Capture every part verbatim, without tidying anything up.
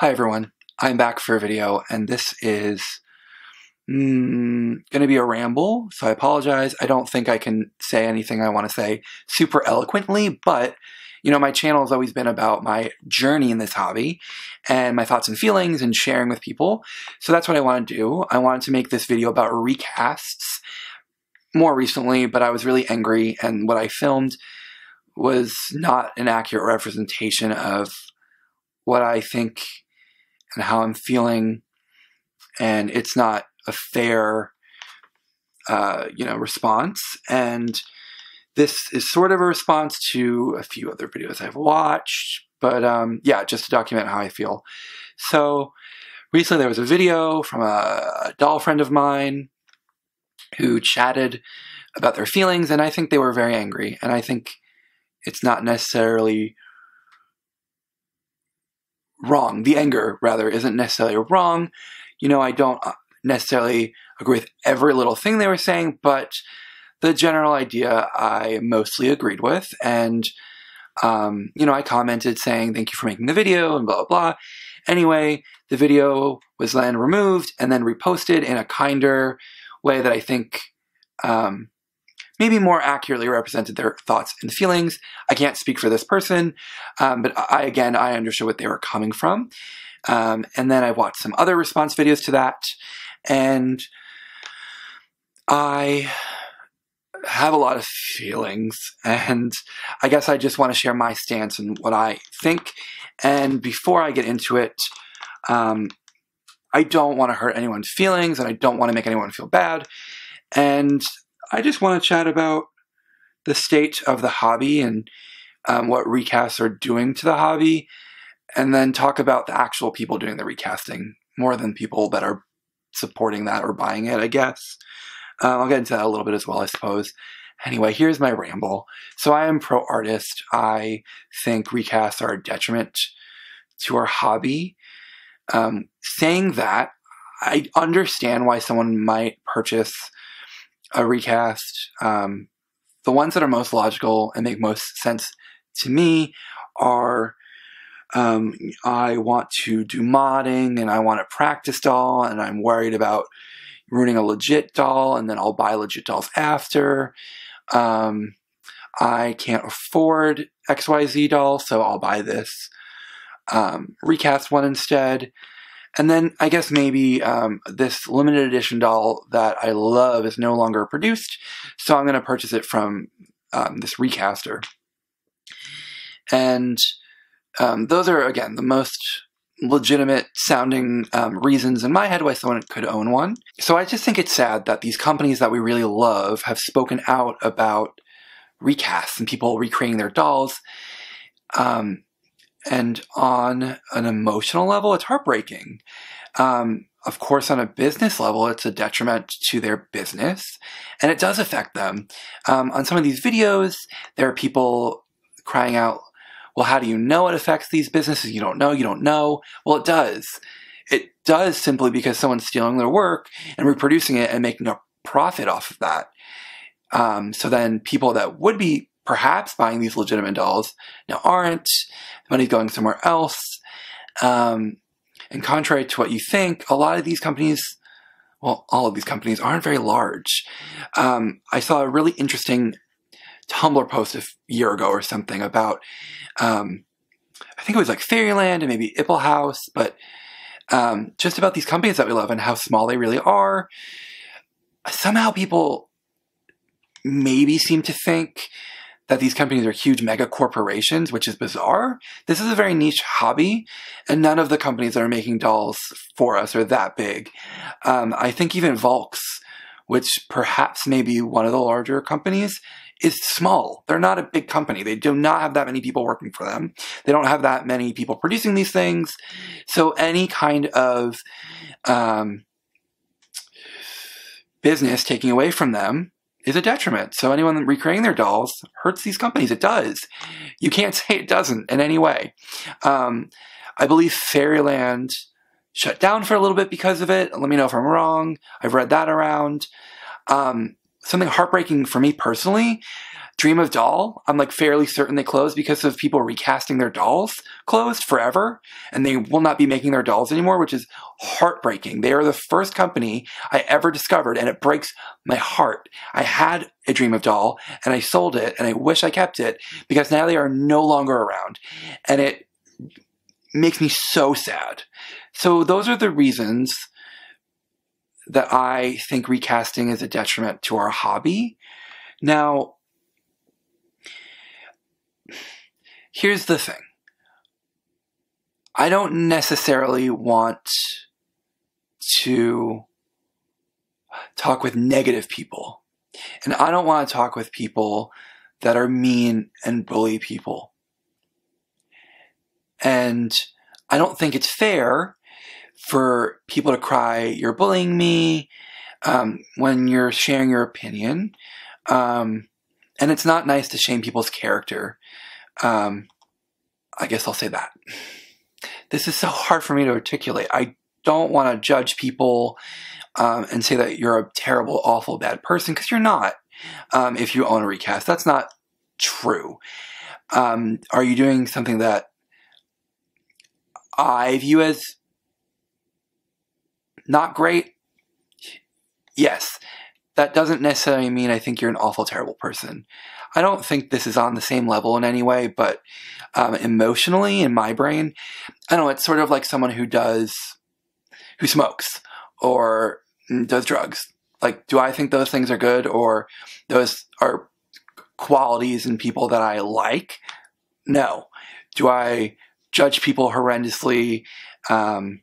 Hi everyone, I'm back for a video, and this is mm, going to be a ramble, so I apologize. I don't think I can say anything I want to say super eloquently, but you know, my channel has always been about my journey in this hobby and my thoughts and feelings and sharing with people, so that's what I want to do. I wanted to make this video about recasts more recently, but I was really angry, and what I filmed was not an accurate representation of what I think and how I'm feeling, and it's not a fair, uh, you know, response. And this is sort of a response to a few other videos I've watched, but um, yeah, just to document how I feel. So recently there was a video from a doll friend of mine who chatted about their feelings, and I think they were very angry, and I think it's not necessarily wrong. The anger, rather, isn't necessarily wrong. You know, I don't necessarily agree with every little thing they were saying, but the general idea I mostly agreed with. And, um, you know, I commented saying, thank you for making the video, and blah, blah, blah. Anyway, the video was then removed and then reposted in a kinder way that I think um, maybe more accurately represented their thoughts and feelings. I can't speak for this person, um, but I, again, I understood what they were coming from. Um, and then I watched some other response videos to that, and I have a lot of feelings, and I guess I just want to share my stance and what I think. And before I get into it, um, I don't want to hurt anyone's feelings, and I don't want to make anyone feel bad. And I just want to chat about the state of the hobby and um, what recasts are doing to the hobby, and then talk about the actual people doing the recasting more than people that are supporting that or buying it, I guess. Uh, I'll get into that a little bit as well, I suppose. Anyway, here's my ramble. So I am pro-artist. I think recasts are a detriment to our hobby. Um, saying that, I understand why someone might purchase a recast. Um, the ones that are most logical and make most sense to me are um, I want to do modding, and I want a practice doll, and I'm worried about ruining a legit doll, and then I'll buy legit dolls after. Um, I can't afford X Y Z doll, so I'll buy this um, recast one instead. And then I guess maybe um, this limited edition doll that I love is no longer produced, so I'm going to purchase it from um, this recaster. And um, those are, again, the most legitimate sounding um, reasons in my head why someone could own one. So I just think it's sad that these companies that we really love have spoken out about recasts and people recreating their dolls. Um, And on an emotional level, it's heartbreaking. Um, of course, on a business level, it's a detriment to their business, and it does affect them. Um, on some of these videos, there are people crying out, well, how do you know it affects these businesses? You don't know, you don't know. Well, it does. It does, simply because someone's stealing their work and reproducing it and making a profit off of that. Um, so then people that would be perhaps buying these legitimate dolls now aren't. The money's going somewhere else. Um, and contrary to what you think, a lot of these companies, well, all of these companies aren't very large. Um, I saw a really interesting Tumblr post a year ago or something about, um, I think it was like Fairyland and maybe Ipple House, but um, just about these companies that we love and how small they really are. Somehow people maybe seem to think that these companies are huge mega corporations, which is bizarre. This is a very niche hobby, and none of the companies that are making dolls for us are that big. Um, I think even Volks, which perhaps may be one of the larger companies, is small. They're not a big company. They do not have that many people working for them. They don't have that many people producing these things. So any kind of um, business taking away from them is a detriment. So anyone recreating their dolls hurts these companies. It does. You can't say it doesn't in any way. Um, I believe Fairyland shut down for a little bit because of it. Let me know if I'm wrong. I've read that around. Um, something heartbreaking for me personally, Dream of Doll, I'm like fairly certain they closed because of people recasting their dolls, closed forever, and they will not be making their dolls anymore, which is heartbreaking. They are the first company I ever discovered, and it breaks my heart. I had a Dream of Doll, and I sold it, and I wish I kept it, because now they are no longer around, and it makes me so sad. So those are the reasons that I think recasting is a detriment to our hobby. Now, here's the thing. I don't necessarily want to talk with negative people. And I don't want to talk with people that are mean and bully people. And I don't think it's fair for people to cry, "You're bullying me," um, when you're sharing your opinion. Um, and it's not nice to shame people's character. Um, I guess I'll say that. This is so hard for me to articulate. I don't want to judge people um, and say that you're a terrible, awful, bad person, because you're not. Um, if you own a recast, that's not true. Um, are you doing something that I view as not great? Yes. That doesn't necessarily mean I think you're an awful, terrible person. I don't think this is on the same level in any way, but um, emotionally, in my brain, I don't know, it's sort of like someone who does, who smokes or does drugs. Like, do I think those things are good, or those are qualities in people that I like? No. Do I judge people horrendously um,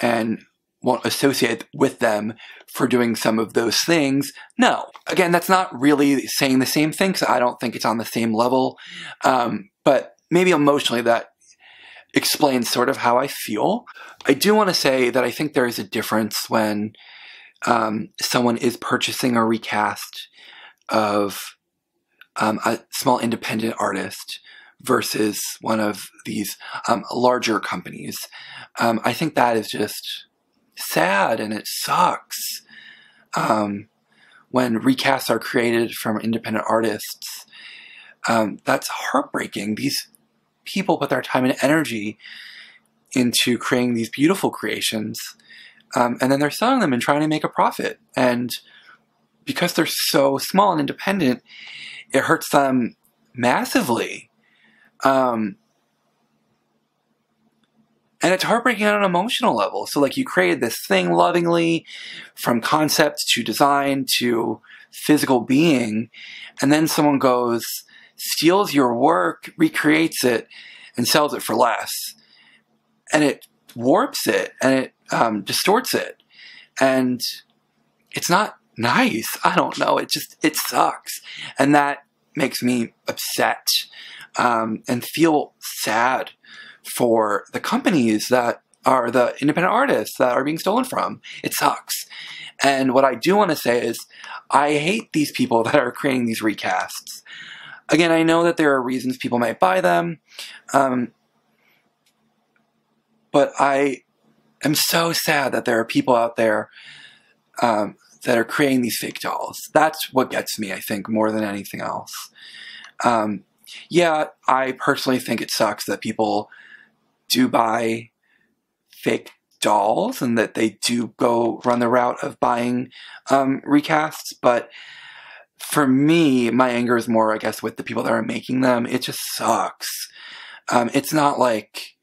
and won't associate with them for doing some of those things? No. Again, that's not really saying the same thing, so I don't think it's on the same level. Um, but maybe emotionally that explains sort of how I feel. I do want to say that I think there is a difference when um, someone is purchasing a recast of um, a small independent artist versus one of these um, larger companies. Um, I think that is just sad, and it sucks um, when recasts are created from independent artists. Um, that's heartbreaking. These people put their time and energy into creating these beautiful creations, um, and then they're selling them and trying to make a profit. And because they're so small and independent, it hurts them massively. Um, And it's heartbreaking on an emotional level. So like, you created this thing lovingly, from concept to design to physical being, and then someone goes, steals your work, recreates it, and sells it for less. And it warps it, and it um, distorts it. And it's not nice. I don't know. It just, it sucks. And that makes me upset um, and feel sad for the companies that are the independent artists that are being stolen from. It sucks. And what I do want to say is, I hate these people that are creating these recasts. Again, I know that there are reasons people might buy them, um, but I am so sad that there are people out there um, that are creating these fake dolls. That's what gets me, I think, more than anything else. Um, yeah, I personally think it sucks that people do buy fake dolls and that they do go run the route of buying um, recasts, but for me, my anger is more, I guess, with the people that are making them. It just sucks. Um, it's not like,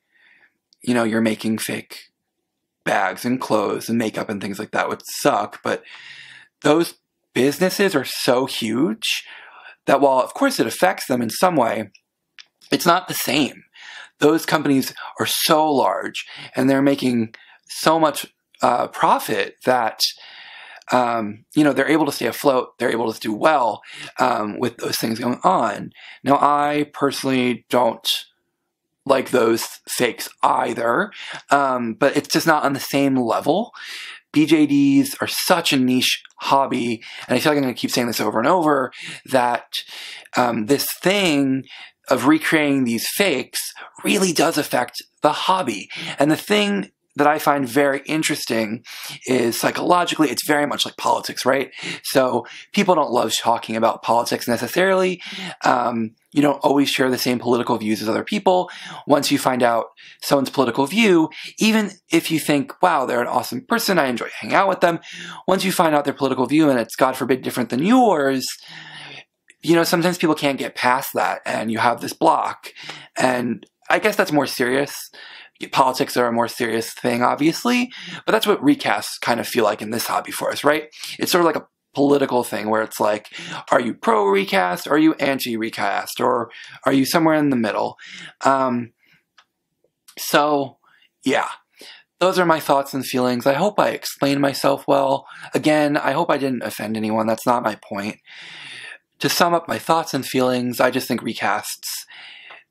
you know, you're making fake bags and clothes and makeup and things like that would suck, but those businesses are so huge that while, of course, it affects them in some way, it's not the same. Those companies are so large, and they're making so much uh, profit that, um, you know, they're able to stay afloat. They're able to do well um, with those things going on. Now, I personally don't like those fakes either, um, but it's just not on the same level. B J Ds are such a niche hobby, and I feel like I'm going to keep saying this over and over, that um, this thing of recreating these fakes really does affect the hobby. And the thing that I find very interesting is psychologically, it's very much like politics, right? So people don't love talking about politics necessarily. Um, you don't always share the same political views as other people. Once you find out someone's political view, even if you think, wow, they're an awesome person, I enjoy hanging out with them, once you find out their political view and it's, God forbid, different than yours, you know, sometimes people can't get past that and you have this block. And I guess that's more serious. Politics are a more serious thing, obviously, but that's what recasts kind of feel like in this hobby for us, right? It's sort of like a political thing where it's like, are you pro-recast? Are you anti-recast? Or are you somewhere in the middle? Um, so, yeah. Those are my thoughts and feelings. I hope I explained myself well. Again, I hope I didn't offend anyone. That's not my point. To sum up my thoughts and feelings, I just think recasts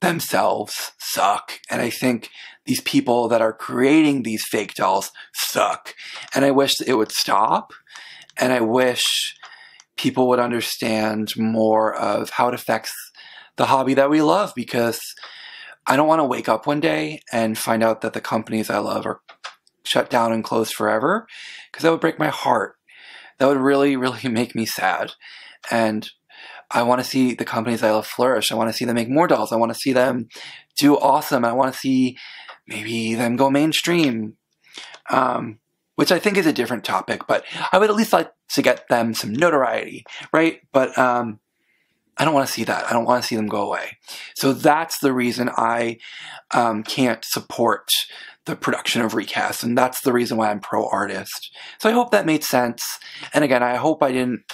themselves suck. And I think these people that are creating these fake dolls suck. And I wish it would stop. And I wish people would understand more of how it affects the hobby that we love, because I don't want to wake up one day and find out that the companies I love are shut down and closed forever, because that would break my heart. That would really, really make me sad. And I want to see the companies I love flourish. I want to see them make more dolls. I want to see them do awesome. I want to see maybe them go mainstream, um, which I think is a different topic, but I would at least like to get them some notoriety, right? But um, I don't want to see that. I don't want to see them go away. So that's the reason I um, can't support the production of recasts, and that's the reason why I'm pro-artist. So I hope that made sense. And again, I hope I didn't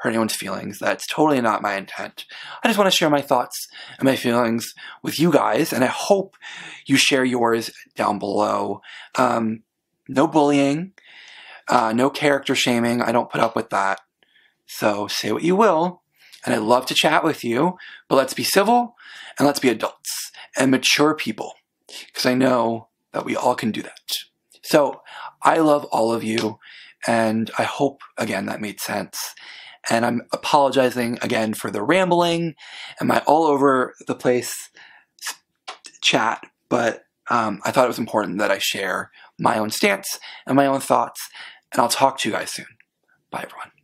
hurt anyone's feelings. That's totally not my intent. I just want to share my thoughts and my feelings with you guys, and I hope you share yours down below. Um, no bullying, uh, no character shaming. I don't put up with that. So say what you will, and I'd love to chat with you, but let's be civil, and let's be adults and mature people, because I know that we all can do that. So I love all of you, and I hope, again, that made sense. And I'm apologizing again for the rambling and my all over the place chat, but um, I thought it was important that I share my own stance and my own thoughts, and I'll talk to you guys soon. Bye, everyone.